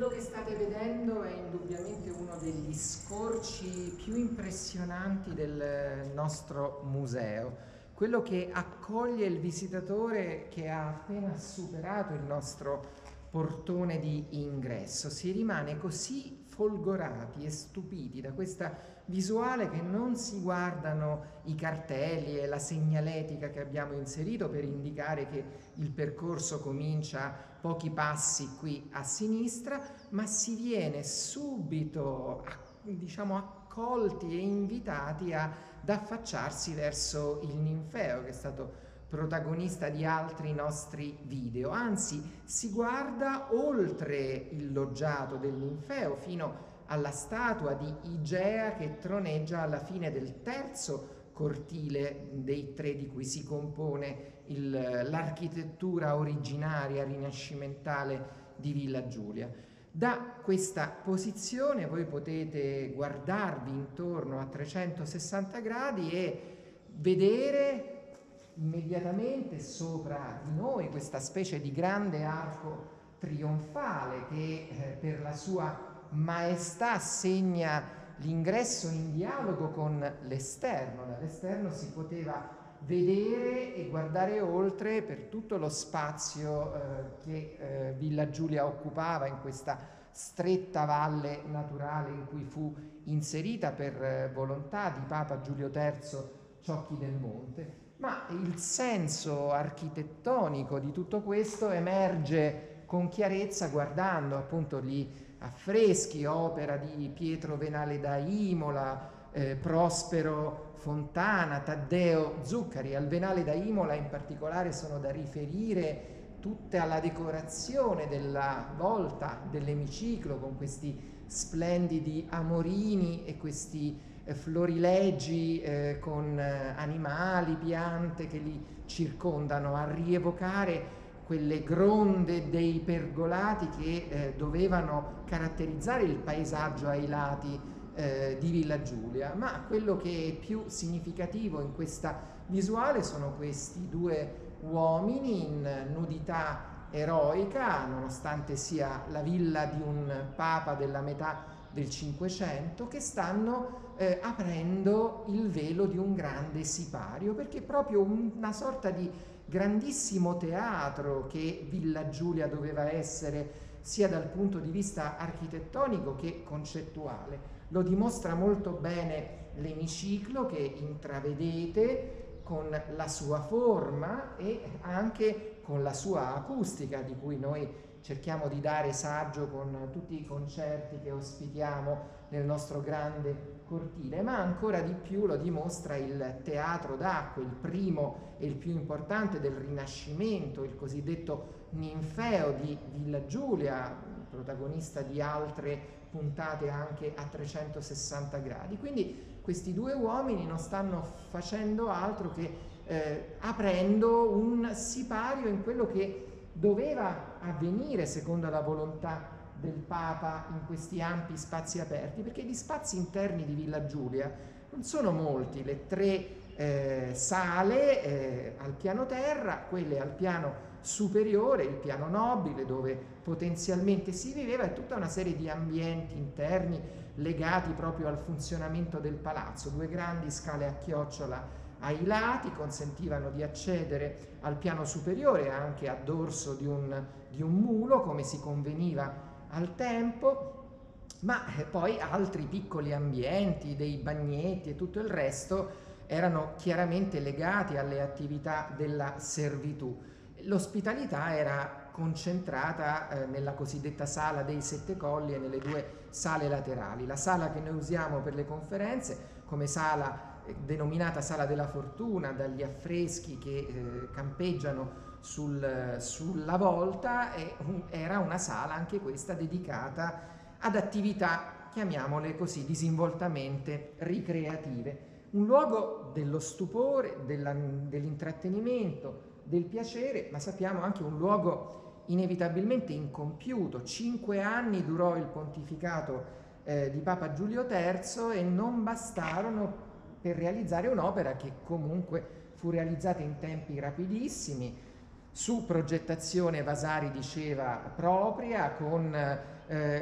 Quello che state vedendo è indubbiamente uno degli scorci più impressionanti del nostro museo, quello che accoglie il visitatore che ha appena superato il nostro portone di ingresso. Si rimane così folgorati e stupiti da questa visuale che non si guardano i cartelli e la segnaletica che abbiamo inserito per indicare che il percorso comincia pochi passi qui a sinistra, ma si viene subito, diciamo, accolti e invitati ad affacciarsi verso il ninfeo, che è stato protagonista di altri nostri video. Anzi, si guarda oltre il loggiato del ninfeo fino alla statua di Igea che troneggia alla fine del terzo cortile dei tre di cui si compone l'architettura originaria rinascimentale di Villa Giulia. Da questa posizione voi potete guardarvi intorno a 360 gradi e vedere immediatamente sopra di noi questa specie di grande arco trionfale che per la sua maestà segna l'ingresso in dialogo con l'esterno. Dall'esterno si poteva vedere e guardare oltre per tutto lo spazio che Villa Giulia occupava in questa stretta valle naturale in cui fu inserita per volontà di Papa Giulio III Ciocchi del Monte. Ma il senso architettonico di tutto questo emerge con chiarezza guardando appunto gli affreschi, opera di Pietro Venale da Imola, Prospero Fontana, Taddeo Zuccari. Al Venale da Imola in particolare sono da riferire tutta la decorazione della volta dell'emiciclo con questi splendidi amorini e questi florilegi con animali, piante che li circondano, a rievocare quelle gronde dei pergolati che dovevano caratterizzare il paesaggio ai lati di Villa Giulia. Ma quello che è più significativo in questa visuale sono questi due uomini in nudità eroica, nonostante sia la villa di un papa della metà del Cinquecento, che stanno aprendo il velo di un grande sipario, perché proprio una sorta di grandissimo teatro che Villa Giulia doveva essere sia dal punto di vista architettonico che concettuale. Lo dimostra molto bene l'emiciclo che intravedete con la sua forma e anche con la sua acustica, di cui noi cerchiamo di dare saggio con tutti i concerti che ospitiamo nel nostro grande cortile, ma ancora di più lo dimostra il teatro d'acqua, il primo e il più importante del Rinascimento, il cosiddetto ninfeo di Villa Giulia, protagonista di altre puntate anche a 360 gradi. Quindi questi due uomini non stanno facendo altro che aprendo un sipario in quello che doveva avvenire secondo la volontà del Papa in questi ampi spazi aperti, perché gli spazi interni di Villa Giulia non sono molti: le tre sale al piano terra, quelle al piano superiore, il piano nobile dove potenzialmente si viveva, e tutta una serie di ambienti interni legati proprio al funzionamento del palazzo. Due grandi scale a chiocciola ai lati consentivano di accedere al piano superiore anche a dorso di un mulo, come si conveniva al tempo, ma poi altri piccoli ambienti, dei bagnetti e tutto il resto erano chiaramente legati alle attività della servitù. L'ospitalità era concentrata nella cosiddetta Sala dei Sette Colli e nelle due sale laterali. La sala che noi usiamo per le conferenze come sala denominata Sala della Fortuna dagli affreschi che campeggiano sulla volta, era una sala anche questa dedicata ad attività, chiamiamole così, disinvoltamente ricreative. Un luogo dello stupore, dell'intrattenimento, del piacere, ma sappiamo anche un luogo inevitabilmente incompiuto. 5 anni durò il pontificato di Papa Giulio III e non bastarono per realizzare un'opera che comunque fu realizzata in tempi rapidissimi. su progettazione, Vasari diceva, propria, con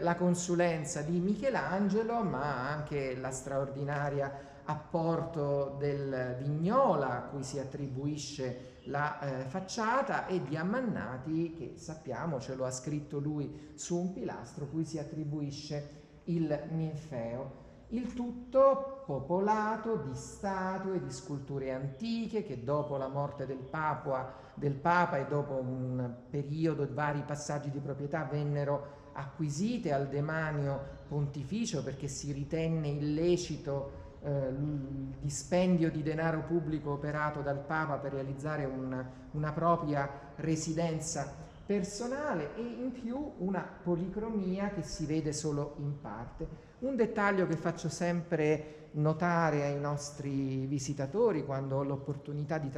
la consulenza di Michelangelo, ma anche la straordinaria apporto del Vignola, a cui si attribuisce la facciata, e di Ammannati, che sappiamo ce lo ha scritto lui su un pilastro, cui si attribuisce il ninfeo. Il tutto popolato di statue, di sculture antiche che dopo la morte del Papa e dopo un periodo di vari passaggi di proprietà vennero acquisite al demanio pontificio, perché si ritenne illecito il dispendio di denaro pubblico operato dal Papa per realizzare una propria residenza personale, e in più una policromia che si vede solo in parte. Un dettaglio che faccio sempre notare ai nostri visitatori quando ho l'opportunità di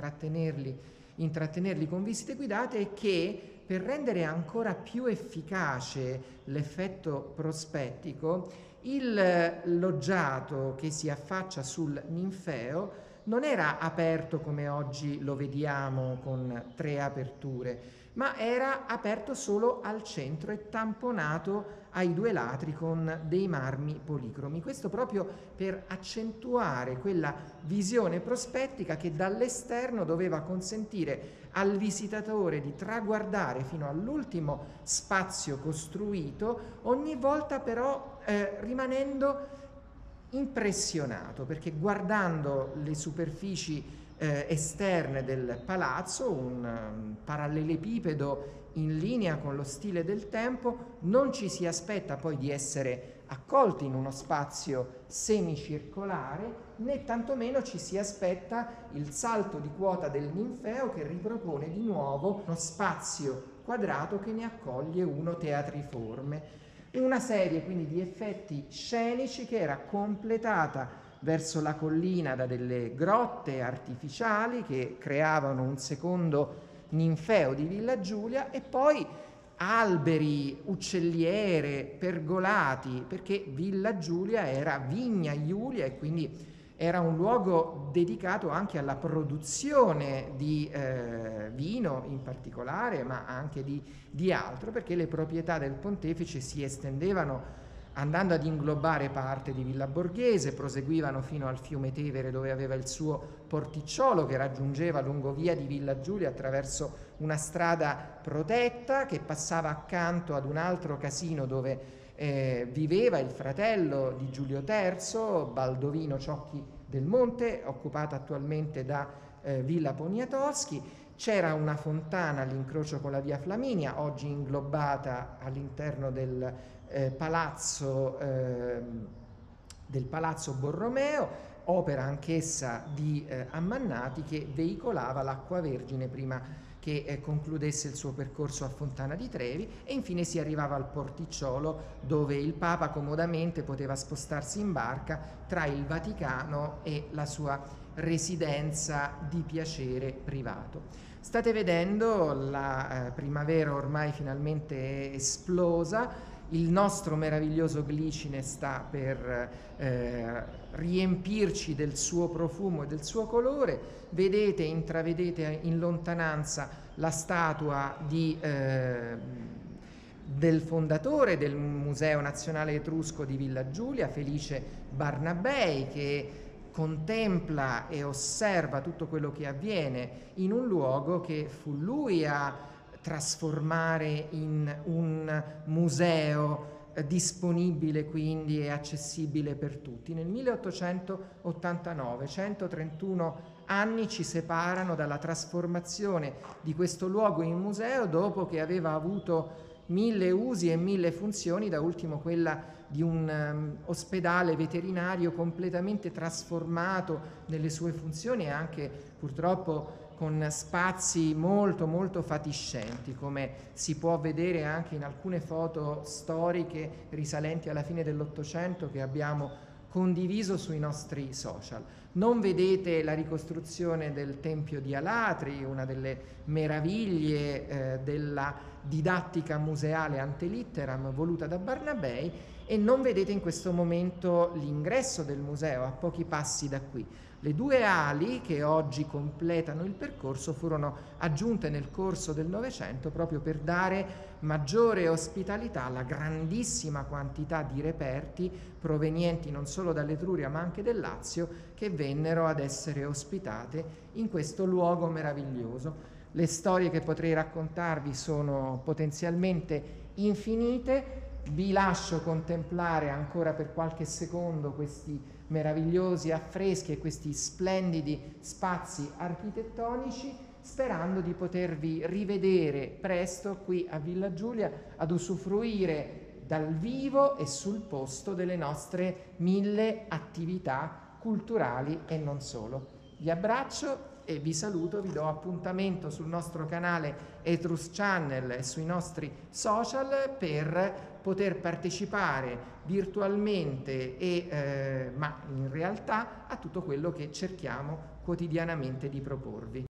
intrattenerli con visite guidate è che, per rendere ancora più efficace l'effetto prospettico, il loggiato che si affaccia sul ninfeo non era aperto come oggi lo vediamo con 3 aperture, ma era aperto solo al centro e tamponato ai 2 lati con dei marmi policromi. Questo proprio per accentuare quella visione prospettica che dall'esterno doveva consentire al visitatore di traguardare fino all'ultimo spazio costruito, ogni volta però rimanendo impressionato, perché guardando le superfici esterne del palazzo, un parallelepipedo in linea con lo stile del tempo, non ci si aspetta poi di essere accolti in uno spazio semicircolare, né tantomeno ci si aspetta il salto di quota del ninfeo, che ripropone di nuovo uno spazio quadrato che ne accoglie uno teatriforme. Una serie quindi di effetti scenici che era completata verso la collina da delle grotte artificiali che creavano un secondo ninfeo di Villa Giulia, e poi alberi, uccelliere, pergolati, perché Villa Giulia era Vigna Giulia e quindi era un luogo dedicato anche alla produzione di vino in particolare, ma anche di altro, perché le proprietà del pontefice si estendevano andando ad inglobare parte di Villa Borghese, proseguivano fino al fiume Tevere, dove aveva il suo porticciolo che raggiungeva lungovia di Villa Giulia attraverso una strada protetta che passava accanto ad un altro casino dove viveva il fratello di Giulio III, Baldovino Ciocchi del Monte, occupata attualmente da Villa Poniatowski. C'era una fontana all'incrocio con la Via Flaminia, oggi inglobata all'interno del Palazzo Borromeo, opera anch'essa di Ammannati, che veicolava l'acqua vergine prima che concludesse il suo percorso a Fontana di Trevi, e infine si arrivava al porticciolo dove il Papa comodamente poteva spostarsi in barca tra il Vaticano e la sua residenza di piacere privato. State vedendo la primavera ormai finalmente esplosa, il nostro meraviglioso Glicine sta per riempirci del suo profumo e del suo colore. Vedete, intravedete in lontananza la statua del fondatore del Museo Nazionale Etrusco di Villa Giulia, Felice Barnabei, che contempla e osserva tutto quello che avviene in un luogo che fu lui a trasformare in un museo disponibile quindi e accessibile per tutti. Nel 1889, 131 anni ci separano dalla trasformazione di questo luogo in museo, dopo che aveva avuto 1000 usi e 1000 funzioni, da ultimo quella di un ospedale veterinario completamente trasformato nelle sue funzioni, e anche purtroppo con spazi molto molto fatiscenti, come si può vedere anche in alcune foto storiche risalenti alla fine dell'Ottocento che abbiamo condiviso sui nostri social. Non vedete la ricostruzione del Tempio di Alatri, una delle meraviglie della didattica museale ante litteram voluta da Barnabei, e non vedete in questo momento l'ingresso del museo a pochi passi da qui. Le due ali che oggi completano il percorso furono aggiunte nel corso del Novecento proprio per dare maggiore ospitalità alla grandissima quantità di reperti provenienti non solo dall'Etruria ma anche del Lazio, che vennero ad essere ospitate in questo luogo meraviglioso. Le storie che potrei raccontarvi sono potenzialmente infinite. Vi lascio contemplare ancora per qualche secondo questi meravigliosi affreschi e questi splendidi spazi architettonici, sperando di potervi rivedere presto qui a Villa Giulia ad usufruire dal vivo e sul posto delle nostre 1000 attività culturali e non solo. Vi abbraccio e vi saluto, vi do appuntamento sul nostro canale Etrus Channel e sui nostri social per poter partecipare virtualmente ma in realtà a tutto quello che cerchiamo quotidianamente di proporvi.